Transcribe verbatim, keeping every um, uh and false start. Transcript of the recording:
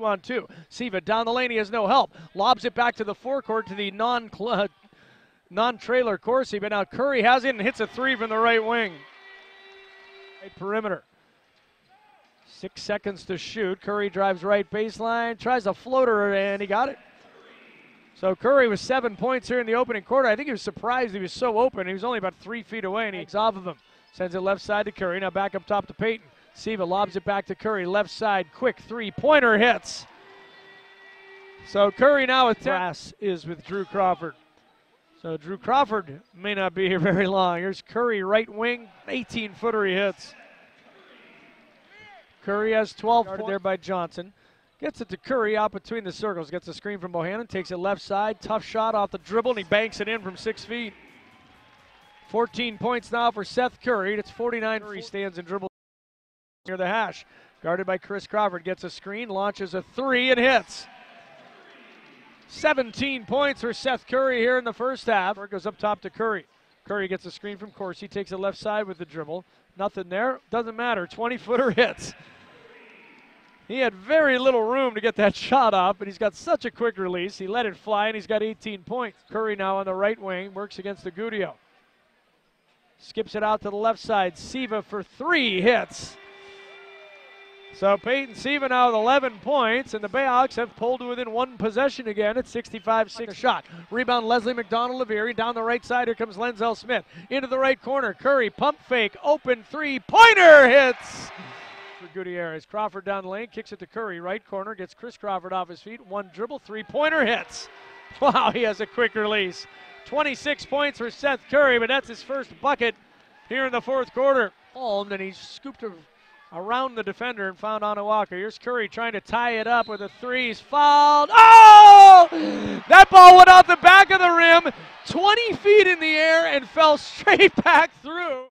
two on two. Siva down the lane, he has no help. Lobs it back to the forecourt to the non uh, non-trailer Corsi, but now Curry has it and hits a three from the right wing. Right perimeter. Six seconds to shoot. Curry drives right baseline, tries a floater, and he got it. So Curry with seven points here in the opening quarter. I think he was surprised he was so open. He was only about three feet away, and he's off of him. Sends it left side to Curry. Now back up top to Peyton. Siva lobs it back to Curry. Left side, quick three-pointer hits. So Curry now with Brass is with Drew Crawford. So Drew Crawford may not be here very long. Here's Curry, right wing, eighteen-footer he hits. Curry has twelve points there by Johnson. Gets it to Curry out between the circles. Gets a screen from Bohannon, takes it left side. Tough shot off the dribble, and he banks it in from six feet. fourteen points now for Seth Curry. It's forty-nine. Curry stands and dribbles near the hash. Guarded by Chris Crawford. Gets a screen, launches a three, and hits. seventeen points for Seth Curry here in the first half. Goes up top to Curry. Curry gets a screen from Corsi. Takes it left side with the dribble. Nothing there. Doesn't matter. twenty-footer hits. He had very little room to get that shot off, but he's got such a quick release. He let it fly, and he's got eighteen points. Curry now on the right wing, works against the Gudio. Skips it out to the left side. Siva for three hits. So Peyton Siva now with eleven points, and the Bayhawks have pulled to within one possession again at sixty-five six. Shot. Rebound Leslie McDonald-Laviri. Down the right side, here comes Lenzel Smith. Into the right corner. Curry, pump fake, open three-pointer hits. For Gutierrez. Crawford down the lane, kicks it to Curry, right corner, gets Chris Crawford off his feet, one dribble, three-pointer hits. Wow, he has a quick release. twenty-six points for Seth Curry, but that's his first bucket here in the fourth quarter. Palmed, and he scooped around the defender and found Anna Walker. Here's Curry trying to tie it up with a three. He's fouled. Oh! That ball went off the back of the rim, twenty feet in the air, and fell straight back through.